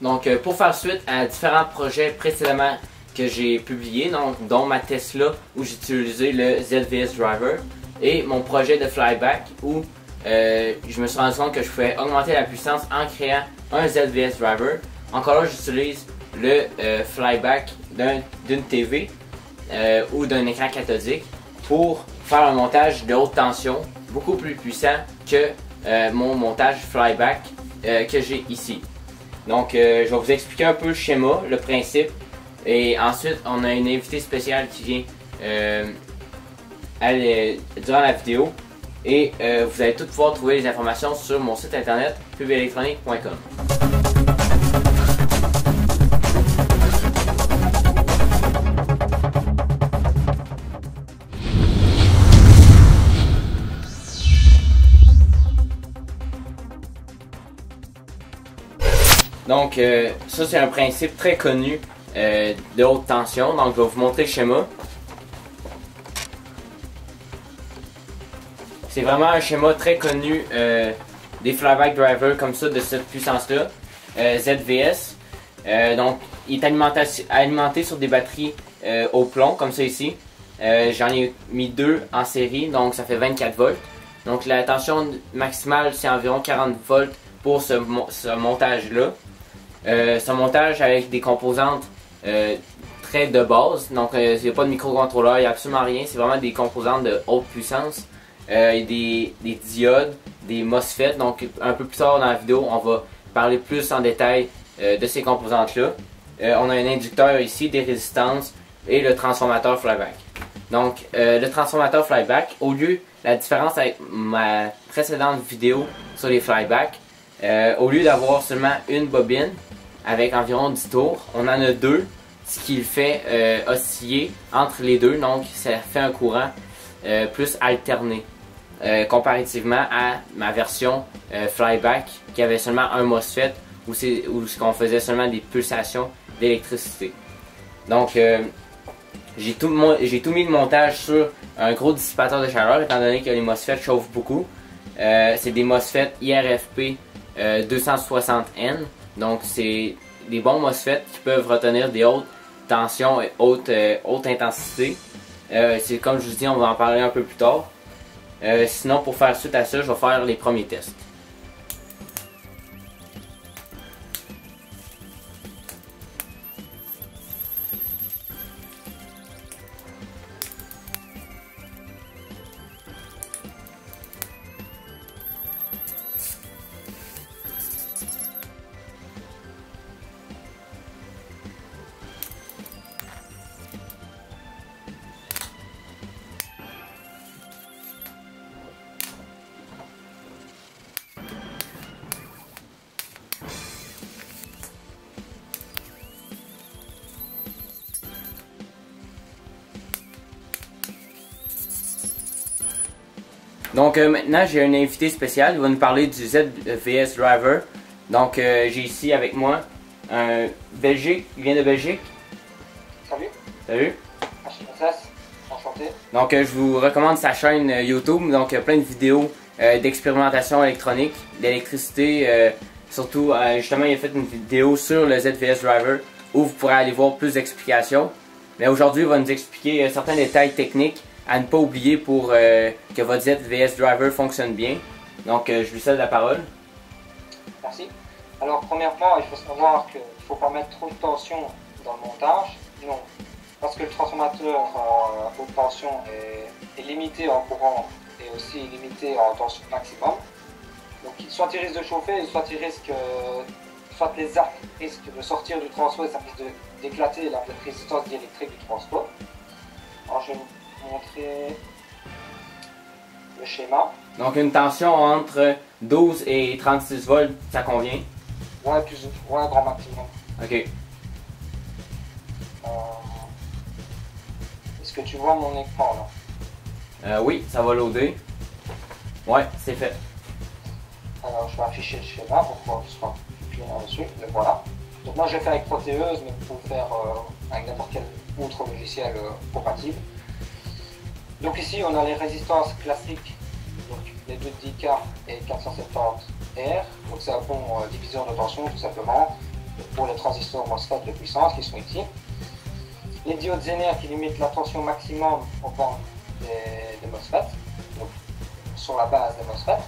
Donc pour faire suite à différents projets précédemment que j'ai publiés, dont ma Tesla où j'ai utilisé le ZVS Driver et mon projet de flyback où je me suis rendu compte que je pouvais augmenter la puissance en créant un ZVS Driver. Encore là, j'utilise le flyback d'une TV ou d'un écran cathodique pour faire un montage de haute tension beaucoup plus puissant que mon montage flyback que j'ai ici. Donc je vais vous expliquer un peu le schéma, le principe, et ensuite on a une invitée spéciale qui vient durant la vidéo, et vous allez tout pouvoir trouver les informations sur mon site internet pbelectronique.com. Donc ça c'est un principe très connu de haute tension, donc je vais vous montrer le schéma. C'est vraiment un schéma très connu des flyback drivers comme ça, de cette puissance-là, ZVS. Donc il est alimenté sur des batteries au plomb, comme ça ici. J'en ai mis deux en série, donc ça fait 24 volts. Donc la tension maximale c'est environ 40 volts pour ce montage-là. C'est un montage avec des composantes très de base, donc il n'y a pas de microcontrôleur, il n'y a absolument rien, c'est vraiment des composantes de haute puissance. Et des diodes, des Mosfet. Donc un peu plus tard dans la vidéo, on va parler plus en détail de ces composantes-là. On a un inducteur ici, des résistances et le transformateur flyback. Donc le transformateur flyback, la différence avec ma précédente vidéo sur les flybacks, au lieu d'avoir seulement une bobine avec environ 10 tours, on en a deux, ce qui le fait osciller entre les deux, donc ça fait un courant plus alterné. Comparativement à ma version flyback qui avait seulement un MOSFET où on faisait seulement des pulsations d'électricité. Donc j'ai tout mis le montage sur un gros dissipateur de chaleur, étant donné que les MOSFET chauffent beaucoup. C'est des MOSFET IRFP 260N, donc c'est des bons MOSFET qui peuvent retenir des hautes tensions et haute intensité. C'est comme je vous dis, on va en parler un peu plus tard. Sinon, pour faire suite à ça, je vais faire les premiers tests. Donc maintenant j'ai un invité spécial, il va nous parler du ZVS Driver. Donc j'ai ici avec moi un Belgique, il vient de Belgique. Salut. Salut. Enchanté. Donc je vous recommande sa chaîne YouTube, donc plein de vidéos d'expérimentation électronique, d'électricité. Surtout justement il a fait une vidéo sur le ZVS Driver où vous pourrez aller voir plus d'explications. Mais aujourd'hui il va nous expliquer certains détails techniques à ne pas oublier pour que votre ZVS Driver fonctionne bien. Donc je lui cède la parole. Merci. Alors premièrement, il faut savoir qu'il ne faut pas mettre trop de tension dans le montage. Non. Parce que le transformateur haute tension est limité en courant et aussi limité en tension maximum. Donc soit il risque de chauffer, soit les arcs risquent de sortir du transfo et ça risque d'éclater la résistance diélectrique du transfo. Alors je vais montrer le schéma. Donc une tension entre 12 et 36 volts, ça convient? Ouais, plus ou moins, grand maximum. Ok. Est-ce que tu vois mon écran là? Oui, ça va loader. Ouais, c'est fait. Alors je vais afficher le schéma pour pouvoir cliquer là-dessus. Voilà. Donc moi je fais avec Proteus, mais vous pouvez faire avec n'importe quel autre logiciel compatible. Donc ici on a les résistances classiques, donc les 2 10K et 470R, donc c'est un bon diviseur de tension tout simplement, pour les transistors MOSFET de puissance qui sont ici. Les diodes zener qui limitent la tension maximum aux bandes des MOSFET, donc sur la base des MOSFET.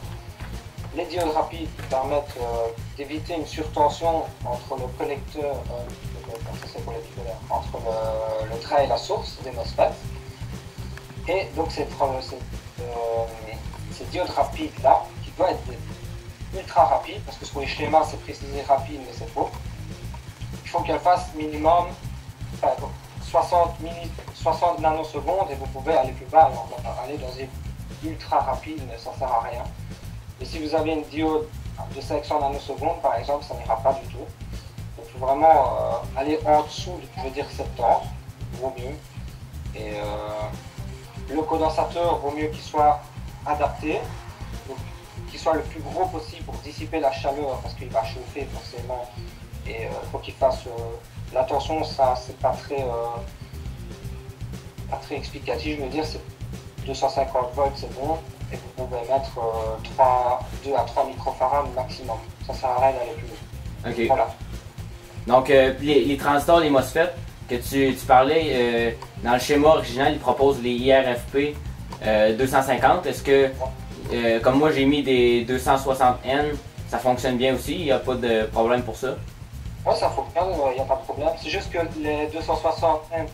Les diodes rapides permettent d'éviter une surtension entre le collecteur, entre le trait et la source des MOSFET. Et donc ces diodes rapides là, qui doivent être ultra rapides, parce que sur les schémas c'est précisé rapide mais c'est faux, il faut qu'elles fassent minimum 60 nanosecondes, et vous pouvez aller plus bas, alors aller dans des ultra rapides mais ça sert à rien. Et si vous avez une diode de 500 nanosecondes, par exemple, ça n'ira pas du tout. Donc, il faut vraiment aller en dessous de, je veux dire, 70, vaut mieux. Et le condensateur, vaut mieux qu'il soit adapté, qu'il soit le plus gros possible pour dissiper la chaleur, parce qu'il va chauffer forcément. Et faut qu'il fasse la tension, ça, c'est pas très explicatif. Je veux dire, c'est 250 volts, c'est bon. Et vous pouvez mettre 2 à 3 microfarads maximum. Ça sert à rien d'aller plus loin. Okay. Voilà. Donc, les transistors, les MOSFET, que tu parlais, dans le schéma original, ils proposent les IRFP 250. Est-ce que, comme moi j'ai mis des 260N, ça fonctionne bien aussi? Il n'y a pas de problème pour ça? Oui, ça fonctionne, il n'y a pas de problème. C'est juste que les 260N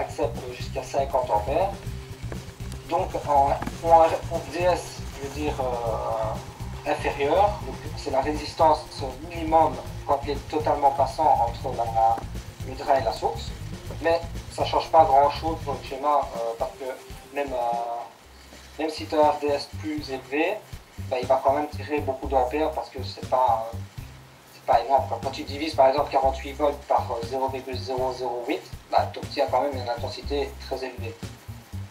acceptent jusqu'à 50 ampères. Donc en DS, je veux dire inférieur, c'est la résistance minimum quand il est totalement passant entre le drain et la source, mais ça ne change pas grand chose pour le schéma parce que même si tu as un RDS plus élevé, il va quand même tirer beaucoup d'ampères parce que c'est pas énorme. Quand tu divises par exemple 48 volts par 0,008, tu obtiens quand même une intensité très élevée.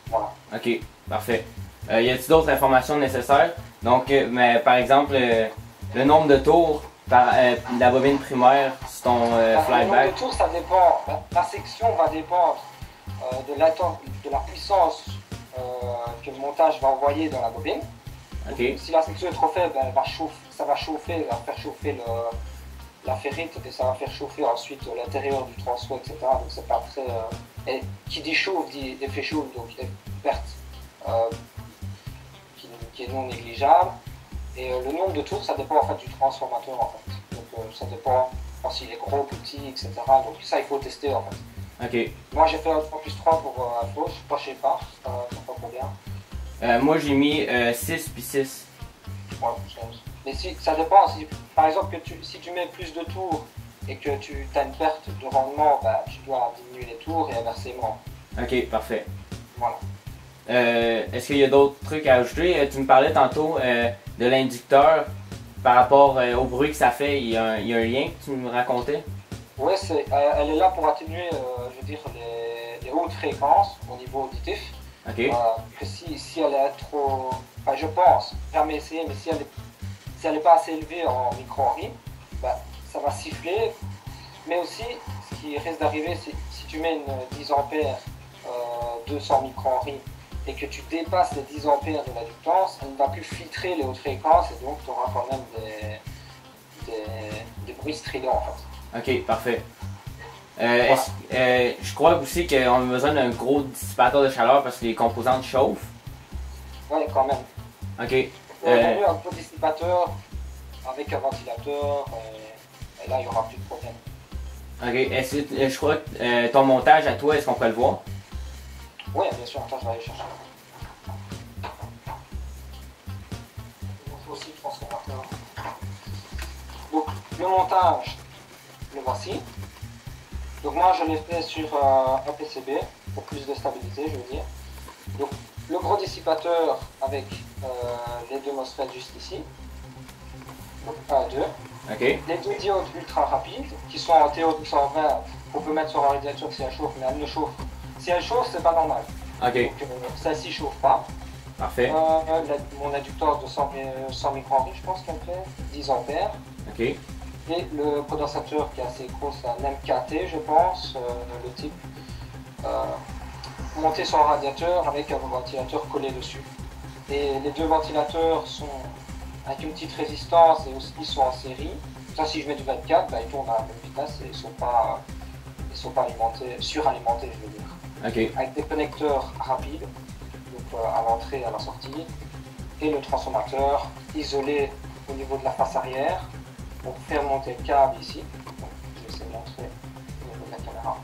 Voilà. Ok, parfait. Y a-t-il d'autres informations nécessaires? Donc, par exemple, le nombre de tours par la bobine primaire sur ton flyback. Le nombre de tours, ça dépend. La section va dépendre de la puissance que le montage va envoyer dans la bobine. Okay. Donc, si la section est trop faible, ça va chauffer, ça va faire chauffer la ferrite et ça va faire chauffer ensuite l'intérieur du transfert, etc. Donc c'est pas très... Et qui dit chauffe dit effet chauffe, donc perte qui est non négligeable. Et le nombre de tours, ça dépend en fait du transformateur en fait. Donc ça dépend s'il est gros, petit, etc. Donc ça il faut tester en fait. Ok. Moi j'ai fait un 3+3 pour info, je sais pas, combien. Moi j'ai mis 6 puis 6. Ouais, mais ça dépend, par exemple si tu mets plus de tours et que tu as une perte de rendement, tu dois diminuer les tours et inversement. Ok, parfait. Voilà. Est-ce qu'il y a d'autres trucs à ajouter? Tu me parlais tantôt de l'inducteur par rapport au bruit que ça fait, il y a un lien que tu me racontais? Oui, elle est là pour atténuer je veux dire, les hautes fréquences au niveau auditif. Okay. Que si elle est trop... Enfin, je pense, jamais essayé, mais si elle n'est pas assez élevée en micro-henry, ça va siffler. Mais aussi, ce qui risque d'arriver, c'est si tu mets une 10 ampères 200 micro-henry et que tu dépasses les 10 ampères de l'inductance, elle ne va plus filtrer les hautes fréquences et donc tu auras quand même des bruits stridents en fait. Ok, parfait. Voilà. Je crois aussi qu'on a besoin d'un gros dissipateur de chaleur parce que les composantes chauffent. Oui, quand même. Ok. Un gros dissipateur avec un ventilateur et là il n'y aura plus de problème. Ok. Je crois que ton montage à toi, est-ce qu'on peut le voir? Oui, bien sûr. Attends, je vais aller chercher. Donc, aussi le transformateur. Donc le montage, le voici. Donc moi je l'ai fait sur un PCB pour plus de stabilité, je veux dire. Donc le gros dissipateur avec les deux MOSFET juste ici. Donc 1, 2. Okay. Les deux diodes ultra rapides qui sont en TO 220 qu'on peut mettre sur un radiateur si elle chauffe, mais elle ne chauffe. Si elle chauffe, c'est pas normal. Okay. Donc celle-ci chauffe pas. Parfait. Mon inducteur de 100 micro-henry, je pense qu'elle fait 10 ampères. Okay. Et le condensateur qui est assez gros, c'est un MKT, je pense, le type monté sur un radiateur avec un ventilateur collé dessus. Et les deux ventilateurs sont avec une petite résistance et aussi sont en série, temps, si je mets du 24, bah, ils tournent à la même vitesse et ils ne sont pas, alimentés, suralimentés, je veux dire. Okay. Avec des connecteurs rapides, donc à l'entrée et à la sortie, et le transformateur isolé au niveau de la face arrière pour faire monter le câble ici. Donc, je vais essayer de montrer au niveau de la caméra.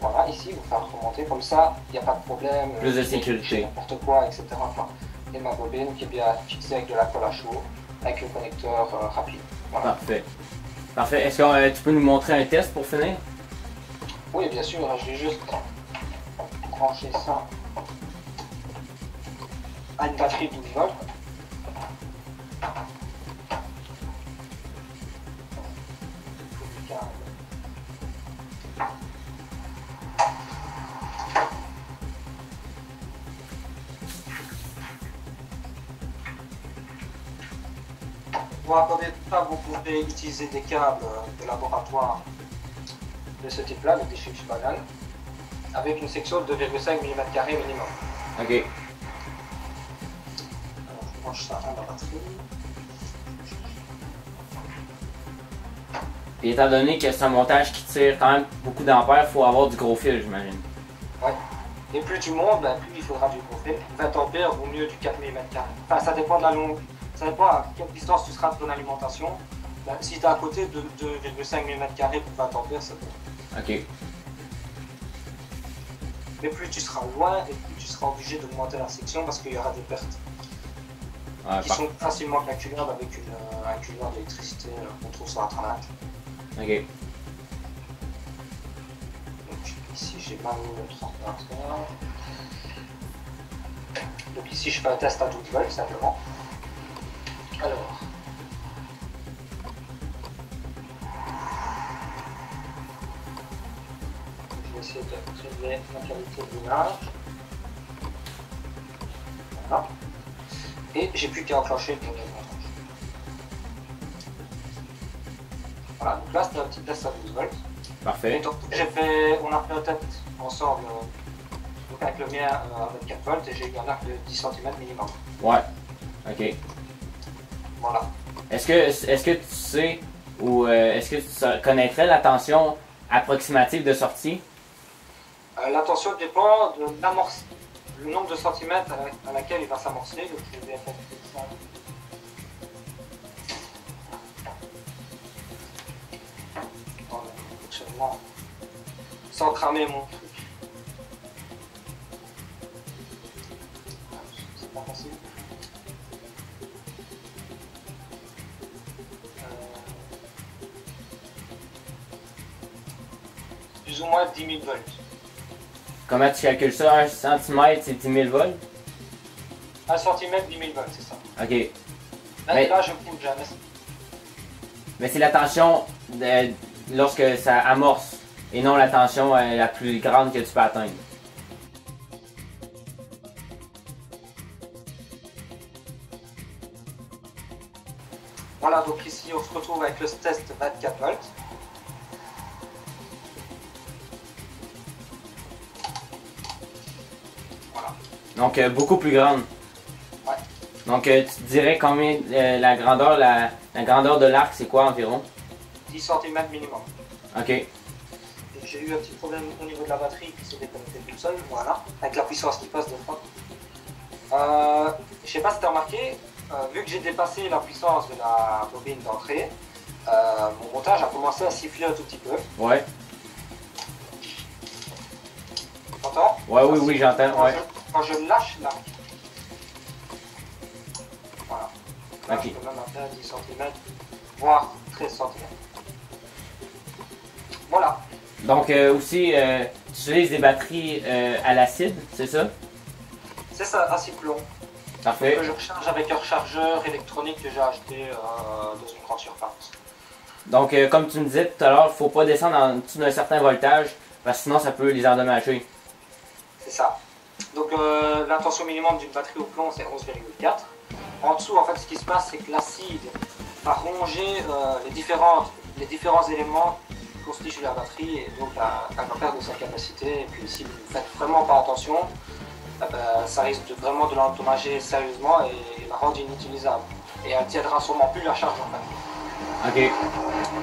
Voilà, ici, vous faire remonter comme ça, il n'y a pas de problème. Plus de sécurité. N'importe quoi, etc. Enfin, et ma bobine qui est bien fixée avec de la colle à chaud, avec le connecteur rapide. Voilà. Parfait. Parfait. Est-ce que tu peux nous montrer un test pour finir? Oui, bien sûr. Je vais juste brancher ça à une batterie 12 volts. Pour accorder tout ça, vous pouvez utiliser des câbles de laboratoire de ce type-là, donc des chips bananes, avec une section de 2,5 mm² minimum. Ok. Alors, je branche ça à la batterie. Et étant donné que c'est un montage qui tire quand même beaucoup d'ampères, il faut avoir du gros fil, j'imagine. Ouais. Et plus tu montes, ben, plus il faudra du gros fil. 20 ampères vaut mieux du 4 mm². Enfin, ça dépend de la longue. Ça dépend à quelle distance tu seras de ton alimentation. Ben, si tu es à côté de 2,5 mm² pour 20 ampères, c'est bon. Ok. Mais plus tu seras loin et plus tu seras obligé d'augmenter la section parce qu'il y aura des pertes qui sont facilement calculables avec un cuillère d'électricité qu'on trouve sur Internet. Ok. Donc ici j'ai mal mis le transformateur. Donc ici je fais un test à 12 volts simplement. Alors, je vais essayer de régler la qualité de l'image. Voilà. Et j'ai plus qu'à enclencher le montage. Voilà, donc là c'était un petit test à 12 volts. Parfait. Donc, on a fait un test ensemble donc avec le mien à 24 volts et j'ai eu un arc de 10 cm minimum. Ouais, ok. Voilà. Est-ce que tu sais ou est-ce que tu connaîtrais la tension approximative de sortie? La tension dépend de l'amorce, le nombre de centimètres à laquelle il va s'amorcer. Donc je vais faire ça. Voilà, sans cramer mon truc. C'est pas facile. Plus ou moins 10 000 volts. Comment tu calcules ça? 1 cm c'est 10 000 volts? 1 cm 10 000 volts, c'est ça. Ok. Là, mais, là je coupe jamais. Mais c'est la tension lorsque ça amorce et non la tension la plus grande que tu peux atteindre. Voilà, donc ici on se retrouve avec le test 24 volts. Donc beaucoup plus grande. Ouais. Donc tu dirais combien la grandeur de l'arc c'est quoi environ? 10 cm minimum. Ok. J'ai eu un petit problème au niveau de la batterie qui s'est déconnectée toute seule, voilà, avec la puissance qui passe de fois. Je sais pas si tu as remarqué, vu que j'ai dépassé la puissance de la bobine d'entrée, mon montage a commencé à siffler un tout petit peu. Ouais. Tu entends? Ouais, oui, oui, j'entends, ouais. Quand je lâche l'arc, voilà, là, okay. Je peux même atteindre 10 cm, voire 13 cm. Voilà. Donc aussi, tu utilises des batteries à l'acide, c'est ça? C'est ça, acide plomb. Parfait. Que je recharge avec un rechargeur électronique que j'ai acheté dans une grande surface. Donc comme tu me disais tout à l'heure, il ne faut pas descendre en dessous d'un certain voltage, parce que sinon ça peut les endommager. C'est ça. Donc la tension minimum d'une batterie au plomb c'est 11,4. En dessous en fait ce qui se passe c'est que l'acide va ronger les différents éléments qui constituent la batterie et donc elle va perdre de sa capacité et puis si vous ne faites vraiment pas attention ça risque vraiment de l'endommager sérieusement et la rendre inutilisable et elle tiendra sûrement plus la charge en fait. OK.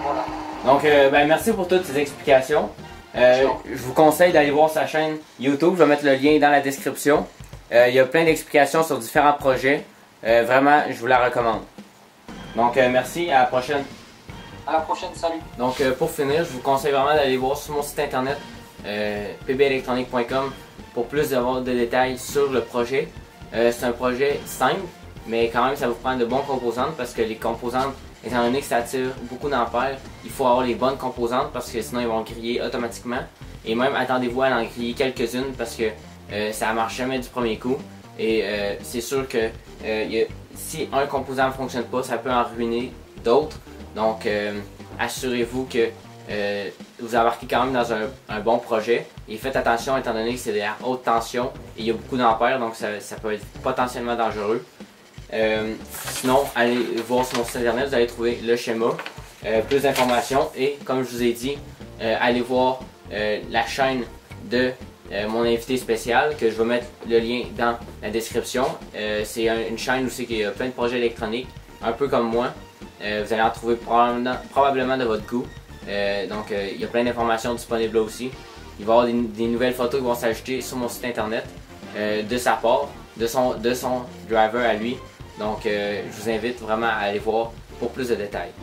Voilà. Donc, ben, merci pour toutes ces explications. Je vous conseille d'aller voir sa chaîne YouTube. Je vais mettre le lien dans la description. Il y a plein d'explications sur différents projets. Vraiment, je vous la recommande. Donc, merci. À la prochaine. À la prochaine. Salut. Donc, pour finir, je vous conseille vraiment d'aller voir sur mon site internet pbelectronique.com pour plus de détails sur le projet. C'est un projet simple, mais quand même, ça vous prend de bonnes composantes parce que les composantes, étant donné que ça attire beaucoup d'ampères, il faut avoir les bonnes composantes parce que sinon ils vont griller automatiquement. Et même attendez-vous à en griller quelques-unes parce que ça ne marche jamais du premier coup. Et c'est sûr que si un composant ne fonctionne pas, ça peut en ruiner d'autres. Donc assurez-vous que vous embarquez quand même dans un bon projet. Et faites attention étant donné que c'est à haute tension et il y a beaucoup d'ampères, donc ça peut être potentiellement dangereux. Sinon, allez voir sur mon site internet, vous allez trouver le schéma, plus d'informations et comme je vous ai dit, allez voir la chaîne de mon invité spécial que je vais mettre le lien dans la description. C'est une chaîne où il y a plein de projets électroniques, un peu comme moi. Vous allez en trouver probablement de votre goût. Donc il y a plein d'informations disponibles là aussi. Il va y avoir des nouvelles photos qui vont s'ajouter sur mon site internet de sa part, de son driver à lui. Donc je vous invite vraiment à aller voir pour plus de détails.